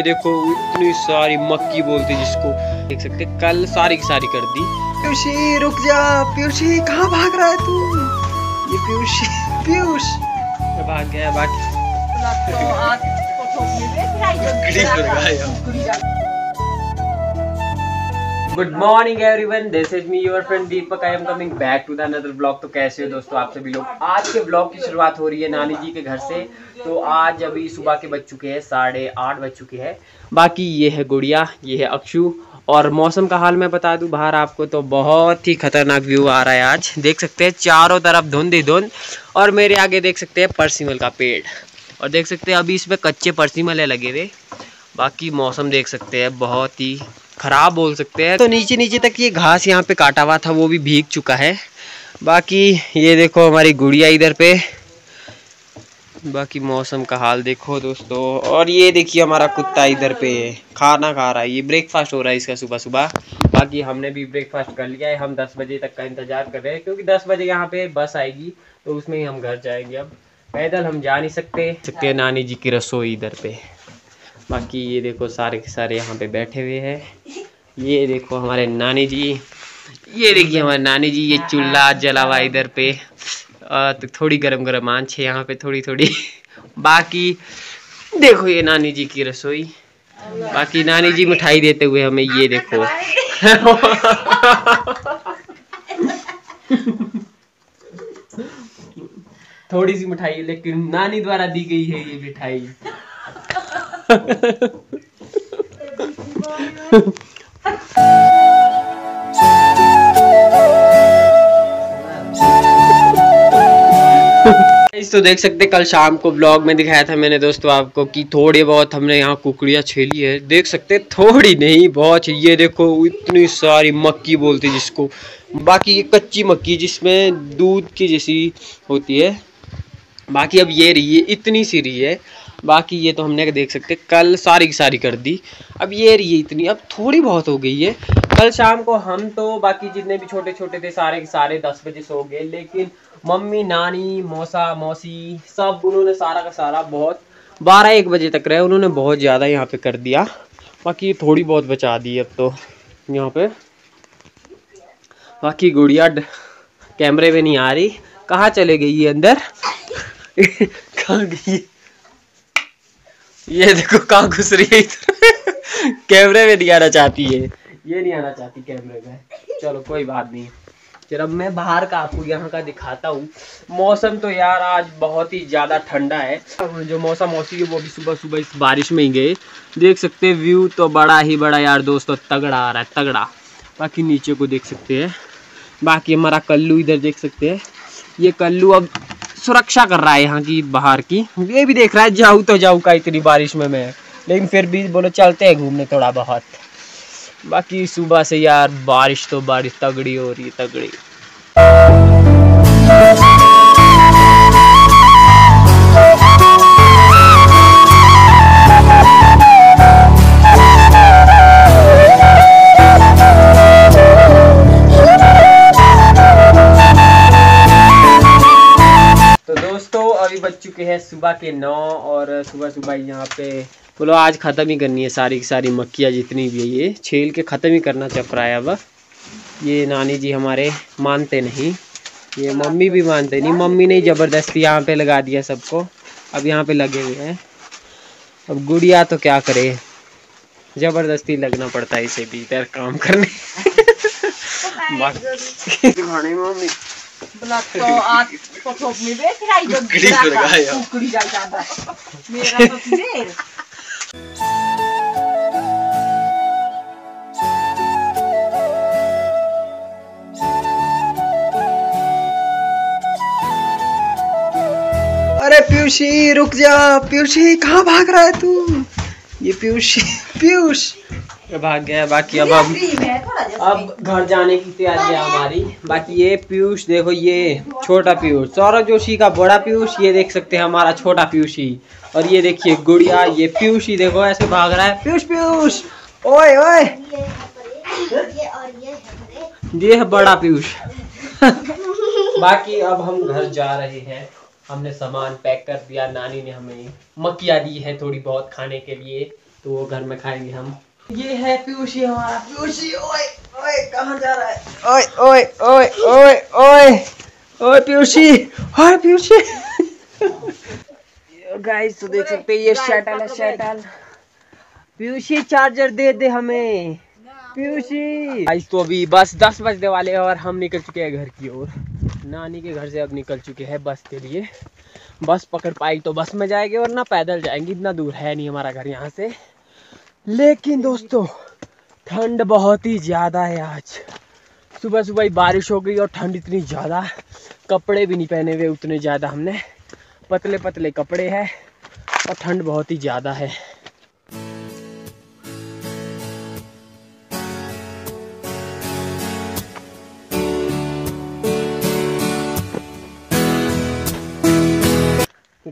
ये देखो इतनी सारी मक्की बोलते जिसको देख सकते कल सारी की सारी कर दी। पियूषी रुक जा, पियूषी कहाँ भाग रहा है तू? ये पियूषी पीयूष भाग गया। बाकी good morning everyone, this is me your friend Deepak, I am coming back to the another blog. तो कैसे हो दोस्तों आप सभी लोग? आज के ब्लॉग की शुरुआत हो रही है नानी जी के घर से। तो आज अभी सुबह के बज चुके हैं 8:30 बज चुके हैं। बाकी ये है गुड़िया, ये है अक्षु। और मौसम का हाल मैं बता दूं बाहर आपको, तो बहुत ही खतरनाक व्यू आ रहा है आज। देख सकते हैं चारों तरफ धुंध ही धुंध, और मेरे आगे देख सकते हैं परसीमल का पेड़, और देख सकते हैं अभी इसमें कच्चे परसीमल है लगे हुए। बाकी मौसम देख सकते हैं बहुत ही खराब बोल सकते हैं। तो नीचे नीचे तक ये घास यहाँ पे काटा हुआ था वो भी भीग चुका है। बाकी ये देखो हमारी गुड़िया इधर पे। बाकी मौसम का हाल देखो दोस्तों। और ये देखिए हमारा कुत्ता इधर पे खाना खा रहा है, ये ब्रेकफास्ट हो रहा है इसका सुबह सुबह। बाकी हमने भी ब्रेकफास्ट कर लिया है, हम 10 बजे तक का इंतजार कर रहे हैं क्योंकि 10 बजे यहाँ पे बस आएगी तो उसमें ही हम घर जाएंगे। अब पैदल हम जा नहीं सकते। नानी जी की रसोई इधर पे। बाकी ये देखो सारे के सारे यहाँ पे बैठे हुए हैं। ये देखो हमारे नानी जी, ये देखिए हमारे नानी जी, ये चूल्हा जला हुआ इधर पे। तो थोड़ी गरम गरम आंच है यहाँ पे थोड़ी थोड़ी। बाकी देखो ये नानी जी की रसोई। बाकी नानी जी मिठाई देते हुए हमें, ये देखो थोड़ी सी मिठाई लेकिन नानी द्वारा दी गई है ये मिठाई। तो देख सकते कल शाम को ब्लॉग में दिखाया था मैंने दोस्तों आपको कि थोड़े बहुत हमने यहाँ कुकड़ियाँ छेली है। देख सकते थोड़ी नहीं बहुत, ये देखो इतनी सारी मक्की बोलते जिसको। बाकी ये कच्ची मक्की जिसमें दूध की जैसी होती है। बाकी अब ये रही है, इतनी सी रही है। बाकी ये तो हमने देख सकते कल सारी की सारी कर दी। अब ये रही इतनी, अब थोड़ी बहुत हो गई है। कल शाम को हम तो बाकी जितने भी छोटे छोटे थे सारे के सारे 10 बजे सो गए, लेकिन मम्मी नानी मौसा मौसी सब उन्होंने सारा का सारा बहुत 12-1 बजे तक रहे। उन्होंने बहुत ज़्यादा यहाँ पे कर दिया। बाकी थोड़ी बहुत बचा दी अब तो यहाँ पे। बाकी गुड़िया कैमरे में नहीं आ रही, कहाँ चले गई ये अंदर कहाँ गई ये देखो कहाँ घुस रही है कैमरे में नहीं आना चाहती है, ये नहीं आना चाहती कैमरे में। चलो कोई बात नहीं, जब मैं बाहर का आपको यहाँ का दिखाता हूँ। मौसम तो यार आज बहुत ही ज़्यादा ठंडा है। जो मौसम मौसी है वो भी सुबह सुबह इस बारिश में ही गए। देख सकते व्यू तो बड़ा ही बड़ा यार दोस्तों, तगड़ा आ रहा है तगड़ा। बाकी नीचे को देख सकते हैं। बाकी हमारा कल्लू इधर देख सकते हैं, ये कल्लू अब सुरक्षा कर रहा है यहाँ की बाहर की। ये भी देख रहा है जाऊँ तो जाऊँ का इतनी बारिश में मैं, लेकिन फिर भी बोलो चलते हैं घूमने थोड़ा बहुत। बाकी सुबह से यार बारिश तो बारिश तगड़ी हो रही है तगड़ी। तो दोस्तों अभी बज चुके हैं सुबह के 9 और सुबह सुबह यहाँ पे बोलो आज ख़त्म ही करनी है सारी की सारी मक्कियाँ जितनी भी है, ये छील के ख़त्म ही करना चप रहा है। अब ये नानी जी हमारे मानते नहीं, ये मम्मी भी मानते नहीं। मम्मी ने ज़बरदस्ती यहाँ पे लगा दिया सबको, अब यहाँ पे लगे हुए हैं। अब गुड़िया तो क्या करे, ज़बरदस्ती लगना पड़ता है इसे भी इधर काम करने मम्मी तो आज में अरे पियूषी रुक जा, पियूषी कहाँ भाग रहा है तू? ये पियूषी पीयूष भाग गया। बाकी अब घर जाने की तैयारी है हमारी। बाकी ये पीयूष देखो, ये छोटा पीयूष सौरव जोशी का बड़ा पीयूष, ये देख सकते हैं हमारा छोटा पीयूषी। और ये देखिए गुड़िया, ये पीयूषी देखो ऐसे भाग रहा है, पीयूष पीयूष ओए ओए। ये है बड़ा पीयूष बाकी अब हम घर जा रहे हैं, हमने सामान पैक कर दिया। नानी ने हमें मक्खियाँ दी है थोड़ी बहुत खाने के लिए। तो वो घर में खाएंगे हम। ये है पियूषी हमारा, पियूषी ओए ओए कहाँ जा रहा है, ओए ओए ओए ओए ओए ओए पियूषी, ओए पियूषी। गाइस तो देख सकते हैं ये शटल है, शटल। पियूषी चार्जर दे दे हमें पियूषी। गाइस तो अभी बस 10 बजने वाले हैं और हम निकल चुके हैं घर की ओर, नानी के घर से अब निकल चुके हैं बस के लिए। बस पकड़ पाई तो बस में जाएंगे वरना पैदल जाएंगे, इतना दूर है नहीं हमारा घर यहाँ से। लेकिन दोस्तों ठंड बहुत ही ज़्यादा है आज, सुबह सुबह ही बारिश हो गई और ठंड इतनी ज़्यादा, कपड़े भी नहीं पहने हुए उतने ज़्यादा हमने, पतले पतले कपड़े हैं और ठंड बहुत ही ज़्यादा है।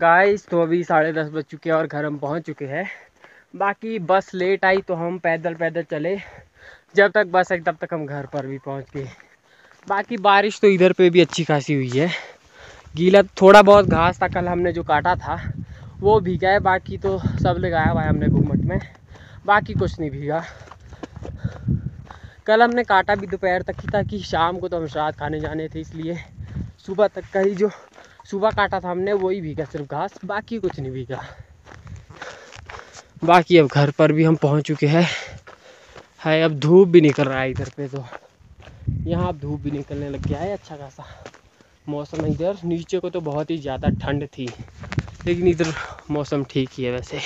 गाइस तो अभी 10:30 बज चुके हैं और घर हम पहुंच चुके हैं। बाकी बस लेट आई तो हम पैदल चले, जब तक बस आई तब तक हम घर पर भी पहुंच गए। बाकी बारिश तो इधर पे भी अच्छी खासी हुई है, गीला थोड़ा बहुत घास था कल हमने जो काटा था वो भीगा है, बाकी तो सब लगाया हुआ है हमने घूमट में, बाकी कुछ नहीं भीगा। कल हमने काटा भी दोपहर तक ही था कि शाम को तो हम श्राद्ध खाने जाने थे, इसलिए सुबह तक का ही जो सुबह काटा था हमने वही भीगा सिर्फ घास, बाकी कुछ नहीं भीगा। बाकी अब घर पर भी हम पहुंच चुके हैं, है अब धूप भी निकल रहा है इधर पे, तो यहाँ अब धूप भी निकलने लग गया है अच्छा खासा मौसम है। इधर नीचे को तो बहुत ही ज़्यादा ठंड थी लेकिन इधर मौसम ठीक ही है वैसे।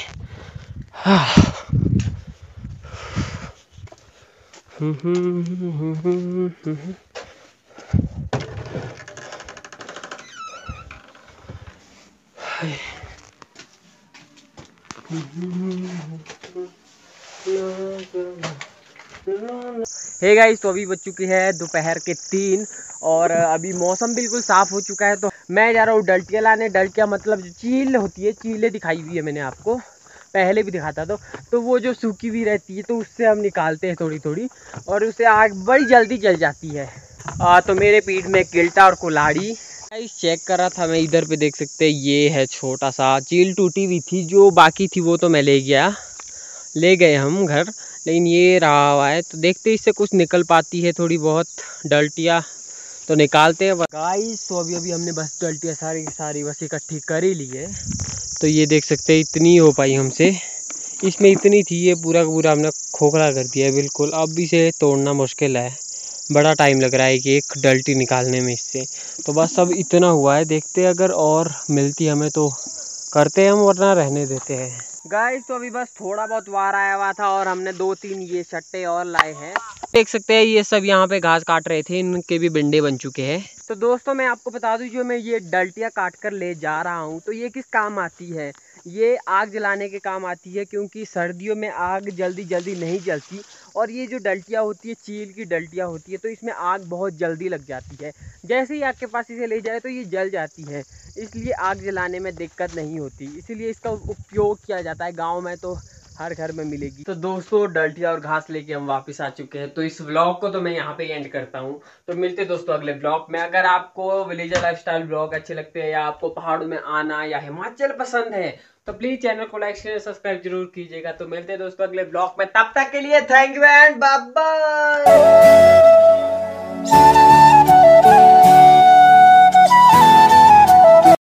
हे गाइस तो अभी बज चुकी है दोपहर के 3 और अभी मौसम बिल्कुल साफ हो चुका है। तो मैं जा रहा हूँ डलटिया लाने, डलटिया मतलब जो चील होती है, चीलें दिखाई हुई है मैंने आपको पहले भी दिखाता था, तो वो जो सूखी हुई रहती है तो उससे हम निकालते हैं थोड़ी थोड़ी और उससे आग बड़ी जल्दी जल जाती है। तो मेरे पीठ में किल्टा और कुल्हाड़ी चेक कर रहा था मैं, इधर पे देख सकते हैं ये है छोटा सा चील, टूटी हुई थी जो बाकी थी वो तो मैं ले गया, ले गए हम घर, लेकिन ये रहा हुआ है तो देखते इससे कुछ निकल पाती है थोड़ी बहुत डलटिया तो निकालते हैं। गाइस तो अभी हमने बस डलटिया सारी बस इकट्ठी कर ही ली है, तो ये देख सकते हैं इतनी हो पाई हमसे, इसमें इतनी थी, ये पूरा हमने खोखला कर दिया बिल्कुल। अब इसे तोड़ना मुश्किल है, बड़ा टाइम लग रहा है कि एक डलटी निकालने में इससे, तो बस अब इतना हुआ है, देखते अगर और मिलती हमें तो करते हैं हम वरना रहने देते हैं। गाइस तो अभी बस थोड़ा बहुत वार आया हुआ था और हमने 2-3 ये सट्टे और लाए हैं, देख सकते हैं ये सब यहाँ पे घास काट रहे थे, इनके भी बिंडे बन चुके हैं। तो दोस्तों मैं आपको बता दूं जो मैं ये डलटिया काट कर ले जा रहा हूँ तो ये किस काम आती है, ये आग जलाने के काम आती है, क्योंकि सर्दियों में आग जल्दी नहीं जलती और ये जो डलटिया होती है चील की डलटिया होती है तो इसमें आग बहुत जल्दी लग जाती है, जैसे ही आग के पास इसे ले जाए तो ये जल जाती है, इसलिए आग जलाने में दिक्कत नहीं होती, इसीलिए इसका उपयोग किया जाता है। गाँव में तो हर घर में मिलेगी। तो दोस्तों डलटिया और घास लेके हम वापस आ चुके हैं, तो इस व्लॉग को तो मैं यहाँ पे एंड करता हूँ। तो मिलते हैं दोस्तों अगले व्लॉग में। अगर आपको विलेजर लाइफस्टाइल व्लॉग अच्छे लगते हैं या आपको पहाड़ों में आना या हिमाचल पसंद है तो प्लीज चैनल को लाइक शेयर सब्सक्राइब जरूर कीजिएगा। तो मिलते हैं दोस्तों अगले व्लॉग में, तब तक के लिए thank you and bye bye.